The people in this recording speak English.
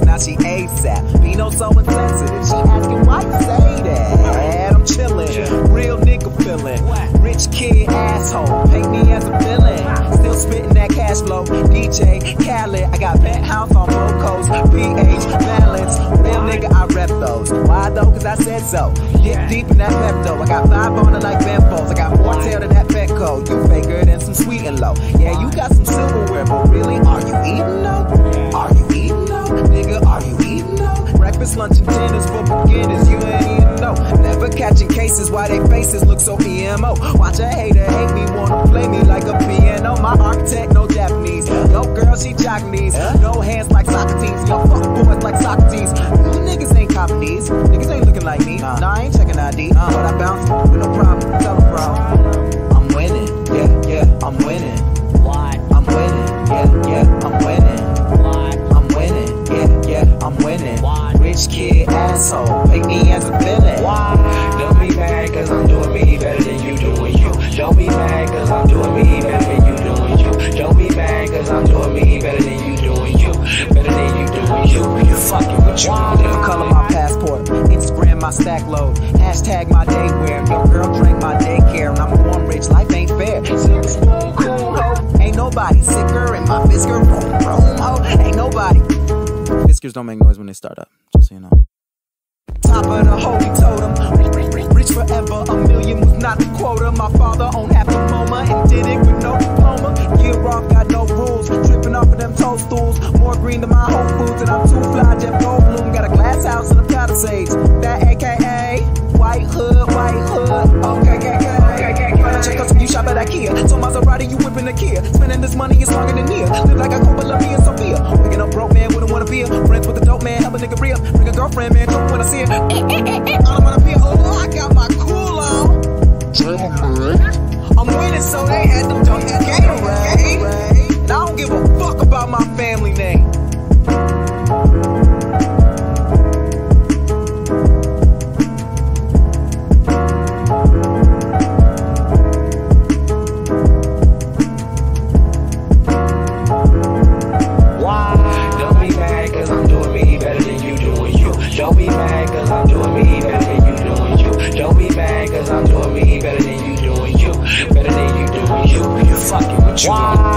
days, now she ASAP. Be no so insensitive, she asking why you say that. And I'm chillin', real nigga feelin', rich kid asshole, paint me as a villain. Still spittin' that cash flow, DJ Khaled. I got penthouse on Bocos, BH balance. Real nigga, I rep those. Why though? Cause I said so. Get deep in that Pepto. I got 5 on it like Benfolds. I got more tail than that Petco. You faker than some sweet and low. Yeah, you got some silverware, but really, are you eating though? Are you eating though? Nigga, are you eating though? Breakfast, lunch, and dinner's for beginners. You ain't even know. Never catching cases, why they faces look so emo. Watch a hater hate me, wanna play me like a piano. My architect, no Japanese. No girl, she Japanese. No hands like Socrates. No fucking boys like Socrates. You niggas ain't copping these. Niggas ain't looking like me. Nah, I ain't checking ID. But I bounce with no problem. Tell them from. I'm winning. Yeah, yeah, I'm winning. Why? I'm winning. Yeah, yeah, I'm winning. Why? I'm winning. Yeah, yeah, I'm winning. Why? Rich kid asshole, make me as a villain. Why? Don't be mad cause I'm doing me better than you doing you. Don't be mad cause I'm doing me better than you doing you. Don't be mad cause I'm doing me better than you doing you. Better than you doing you. You fucking with you. Why? Color my passport, Instagram my stack load, hashtag my day wear. Your girl drink my daycare and I'm born rich, life ain't fair. Serious fool, cool ho. Ain't nobody sicker in my Fisker room ho. Ain't nobody. Fiskers don't make noise when they start up, just so you know. Top of the holy totem, rich forever, $1 million was not the quota. My father owned half the MoMA and did it with no diploma. Year off, got no rules, tripping off of them toadstools. More green than my Whole Foods, and I'm too fly, Jeff Goldblum. Got a glass house in the Palisades, that AKA White Hood, White Hood. Okay, yeah, yeah, okay, yeah, yeah. Check out some new shop at IKEA. So Maserati, you whipping a Kia. Spending this money is longer than near. Live like I go below me and Sophia. Waking up broke, man, wouldn't wanna be a friends with a dope man. Help a nigga real. Bring a girlfriend, man, don't wanna see her. I don't wanna be a oh, I got my cool on. I'm winning, so they had them dunk at Gatorade. And I don't give a fuck about my family name. Wow.